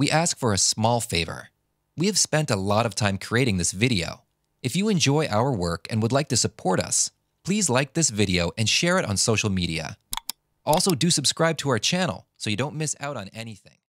we ask for a small favor. We have spent a lot of time creating this video. If you enjoy our work and would like to support us, please like this video and share it on social media. Also, do subscribe to our channel so you don't miss out on anything.